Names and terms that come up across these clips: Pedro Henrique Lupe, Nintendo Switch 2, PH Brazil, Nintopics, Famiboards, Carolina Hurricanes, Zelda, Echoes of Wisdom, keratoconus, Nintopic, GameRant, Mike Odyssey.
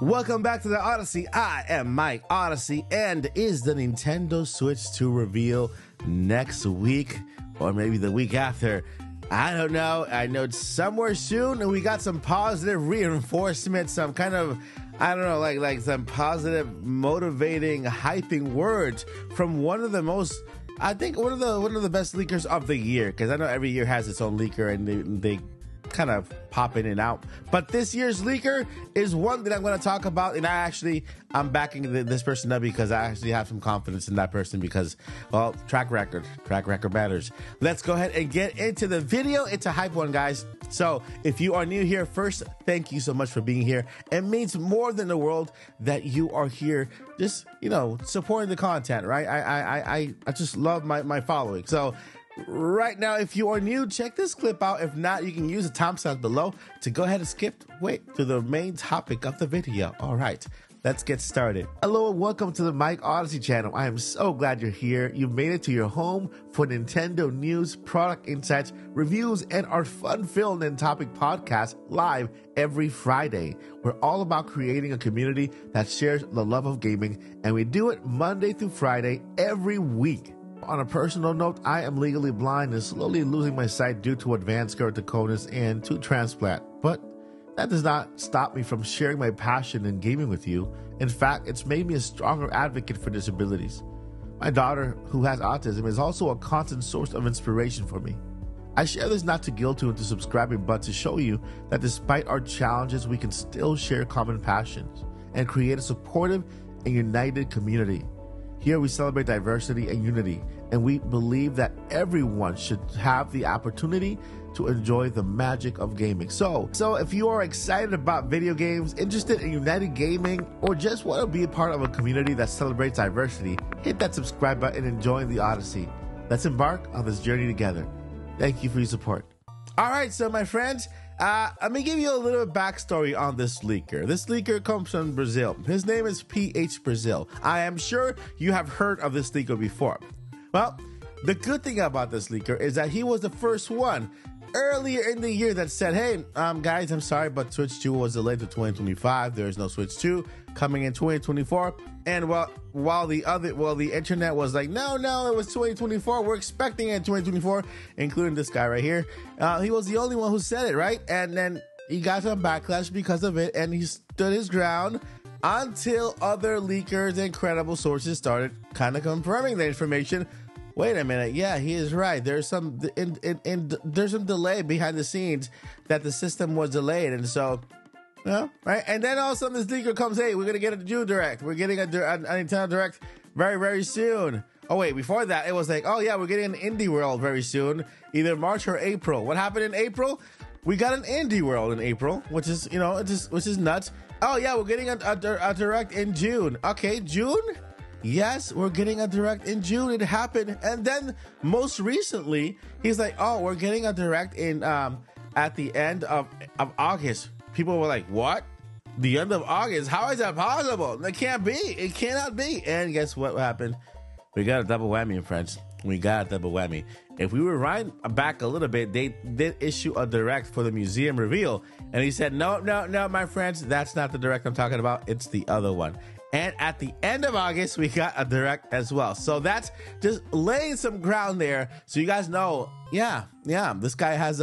Welcome back to the Odyssey. I am Mike Odyssey, and is the Nintendo Switch 2 reveal next week or maybe the week after? I don't know. I know it's somewhere soon, and we got some positive reinforcement, some kind of, I don't know, like some positive, motivating, hyping words from one of the most, I think one of the best leakers of the year, because I know every year has its own leaker and they kind of pop in and out, but this year's leaker is one that I'm going to talk about, and I'm backing this person up because I actually have some confidence in that person because, well, track record matters. Let's go ahead and get into the video. It's a hype one, guys. So if you are new here, first, thank you so much for being here. It means more than the world that you are here, just, you know, supporting the content, right? I just love my following. So right now, if you are new, check this clip out. If not, you can use the timestamp below to go ahead and skip to the main topic of the video. All right, let's get started. Hello and welcome to the Mike Odyssey channel. I am so glad you're here. You made it to your home for Nintendo news, product insights, reviews, and our fun-filled Nintopic podcast live every Friday. We're all about creating a community that shares the love of gaming, and we do it Monday through Friday every week. On a personal note, I am legally blind and slowly losing my sight due to advanced keratoconus and to transplant, but that does not stop me from sharing my passion in gaming with you. In fact, it's made me a stronger advocate for disabilities. My daughter, who has autism, is also a constant source of inspiration for me. I share this not to guilt you into subscribing, but to show you that despite our challenges, we can still share common passions and create a supportive and united community. Here we celebrate diversity and unity, and we believe that everyone should have the opportunity to enjoy the magic of gaming. So if you are excited about video games, interested in united gaming, or just want to be a part of a community that celebrates diversity, hit that subscribe button and join the Odyssey. Let's embark on this journey together. Thank you for your support. All right, so my friends, let me give you a little backstory on this leaker. This leaker comes from Brazil. His name is PH Brazil. I am sure you have heard of this leaker before. Well, the good thing about this leaker is that he was the first one earlier in the year that said, hey, guys, I'm sorry, but Switch 2 was delayed to 2025. There is no Switch 2 coming in 2024. And while the internet was like, no, it was 2024. We're expecting it in 2024, including this guy right here. He was the only one who said it, right? And then he got some backlash because of it, and he stood his ground until other leakers and credible sources started kind of confirming the information. Wait a minute. Yeah, he is right. There's some there's some delay behind the scenes that the system was delayed, and so, yeah, right. And then all of a sudden, this leaker comes. Hey, we're gonna get a June Direct. We're getting a Nintendo Direct very, very soon. Oh wait, before that, it was like, oh yeah, we're getting an Indie World very soon, either March or April. What happened in April? We got an Indie World in April, which is, you know, which is nuts. Oh yeah, we're getting a Direct in June. Okay, June. Yes, we're getting a Direct in June. It happened. And then most recently, he's like, oh, we're getting a Direct in at the end of August. People were like, what? The end of August? How is that possible? That can't be. It cannot be. And guess what happened? We got a double whammy, friends. We got a double whammy. If we rewind back a little bit, they did issue a Direct for the museum reveal. And he said, no, my friends, that's not the Direct I'm talking about. It's the other one. And at the end of August, we got a Direct as well. So that's just laying some ground there, so you guys know, yeah, this guy has,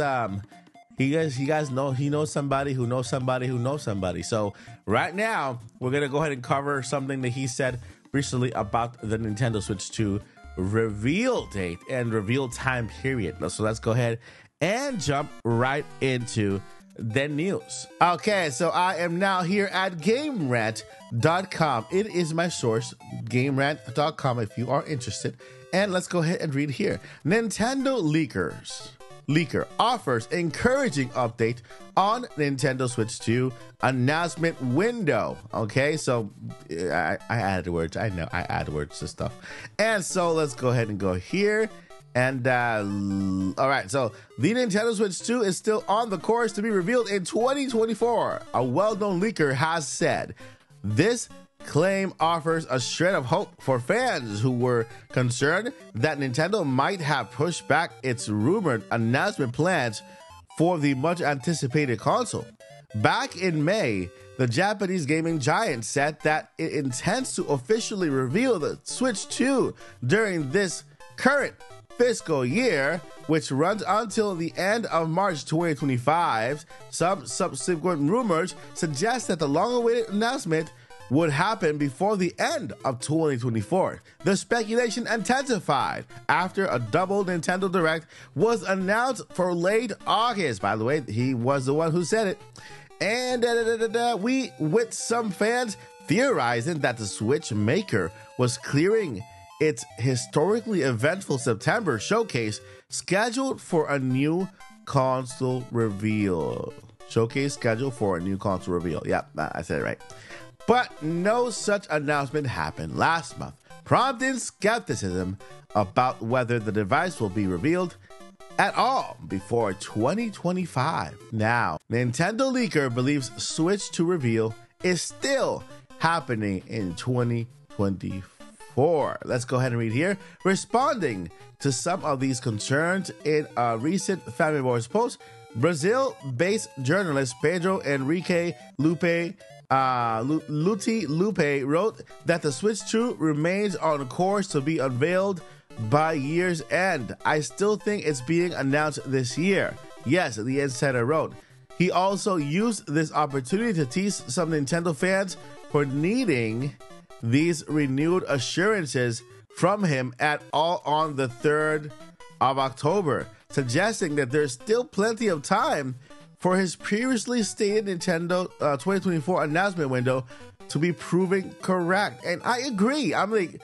you guys know, he knows somebody who knows somebody who knows somebody. So right now, we're going to go ahead and cover something that he said recently about the Nintendo Switch 2 reveal date and reveal time period. So let's go ahead and jump right into the news. Okay, so I am now here at GameRant.com. It is my source, GameRant.com, if you are interested. And let's go ahead and read here. Nintendo leaker offers encouraging update on Nintendo Switch 2 announcement window. Okay, so I add words. I know I add words to stuff. And so let's go ahead and go here. And all right, so the Nintendo Switch 2 is still on the course to be revealed in 2024. A well-known leaker has said this claim offers a shred of hope for fans who were concerned that Nintendo might have pushed back its rumored announcement plans for the much anticipated console. Back in May, the Japanese gaming giant said that it intends to officially reveal the Switch 2 during this current fiscal year, which runs until the end of March 2025. Some subsequent rumors suggest that the long-awaited announcement would happen before the end of 2024. The speculation intensified after a double Nintendo Direct was announced for late August. By the way, he was the one who said it. And with some fans theorizing that the Switch maker was clearing its historically eventful September showcase scheduled for a new console reveal. Yep, I said it right. But no such announcement happened last month, prompting skepticism about whether the device will be revealed at all before 2025. Now, Nintendo leaker believes Switch 2 reveal is still happening in 2024. Let's go ahead and read here. Responding to some of these concerns in a recent Famiboards post, Brazil-based journalist Pedro Henrique Lupe wrote that the Switch 2 remains on course to be unveiled by year's end. I still think it's being announced this year. Yes, the insider wrote. He also used this opportunity to tease some Nintendo fans for needing these renewed assurances from him at all on the 3rd of October, suggesting that there's still plenty of time for his previously stated Nintendo 2024 announcement window to be proving correct. And I agree. I mean,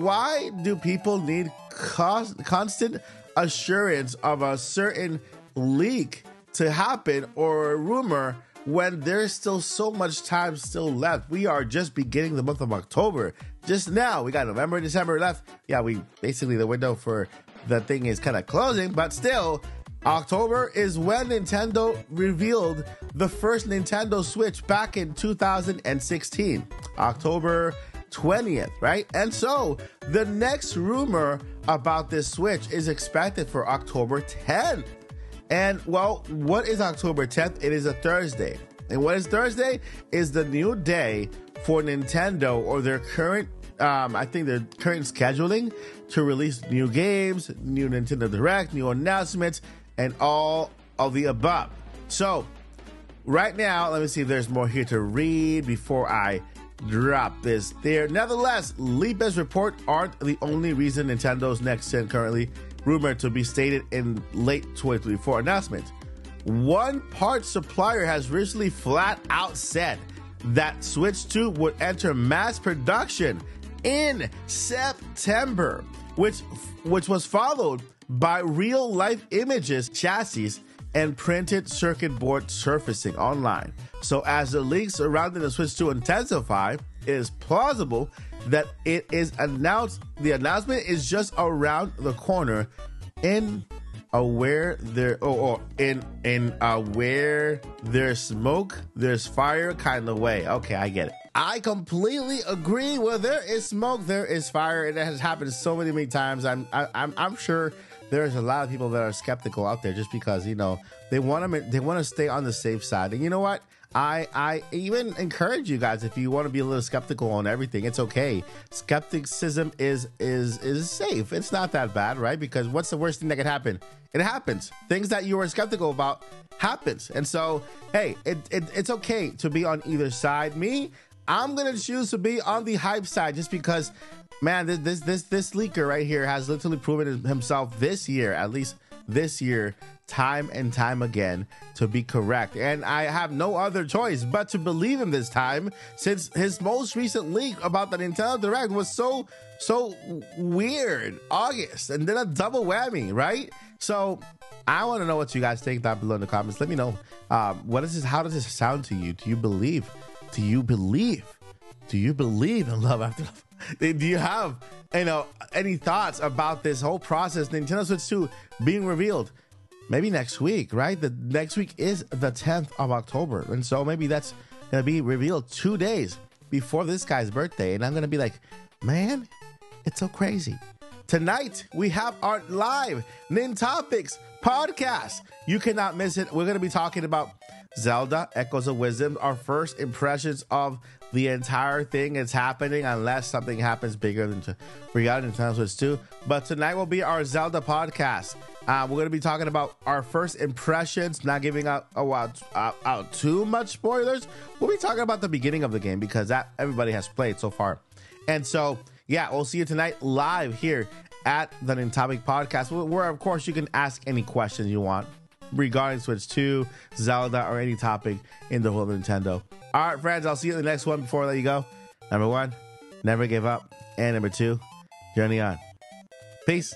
why do people need constant assurance of a certain leak to happen or a rumor when there's still so much time still left? We are just beginning the month of October. Just now, we got November, December left. Yeah, we basically the window for the thing is kind of closing, but still, October is when Nintendo revealed the first Nintendo Switch back in 2016, October 20th, right? And so the next rumor about this Switch is expected for October 10th. And well, what is October 10th? It is a Thursday. And what is Thursday? Is the new day for Nintendo or their current I think their current scheduling to release new games, new Nintendo Direct, new announcements, and all of the above. So right now, let me see if there's more here to read before I drop this there. Nevertheless, Lupe's report aren't the only reason Nintendo's next gen currently rumored to be stated in late 2024 announcement. One part supplier has recently flat out said that Switch 2 would enter mass production in September, which was followed by real-life images, chassis, and printed circuit board surfacing online. So as the leaks surrounding the Switch 2 intensify, it is plausible that it is announced, the announcement is just around the corner in where there's smoke, there's fire kind of way. Okay, I get it. I completely agree. Where there is smoke, there is fire, and it has happened so many times. I'm sure there's a lot of people that are skeptical out there just because, you know, they want to stay on the safe side. And you know what? I even encourage you guys, if you want to be a little skeptical on everything, it's okay. Skepticism is safe. It's not that bad, right? Because what's the worst thing that could happen? It happens. Things that you were skeptical about happens. And so, hey, it's okay to be on either side. Me, I'm going to choose to be on the hype side just because, man, this leaker right here has literally proven himself this year, at least this year, time and time again to be correct, and I have no other choice but to believe him this time, since his most recent leak about the Nintendo Direct was so weird. August, and then a double whammy, right? So I want to know what you guys think down below in the comments. Let me know, what is this, how does this sound to you? Do you believe in love after love? Do you have, you know, any thoughts about this whole process, Nintendo Switch 2 being revealed? Maybe next week, right? The next week is the 10th of October. And so maybe that's going to be revealed 2 days before this guy's birthday. And I'm going to be like, man, it's so crazy. Tonight, we have our live Nintopics podcast. You cannot miss it. We're going to be talking about Zelda, Echoes of Wisdom, our first impressions of the entire thing is happening, unless something happens bigger than we got Nintendo Switch 2. But tonight will be our Zelda podcast. We're going to be talking about our first impressions, not giving out too much spoilers. We'll be talking about the beginning of the game because that everybody has played so far. And so, yeah, we'll see you tonight live here at the Nintopic Podcast, where, of course, you can ask any questions you want regarding Switch 2, Zelda, or any topic in the world of Nintendo. All right, friends, I'll see you in the next one. Before I let you go, number 1, never give up. And number 2, journey on. Peace.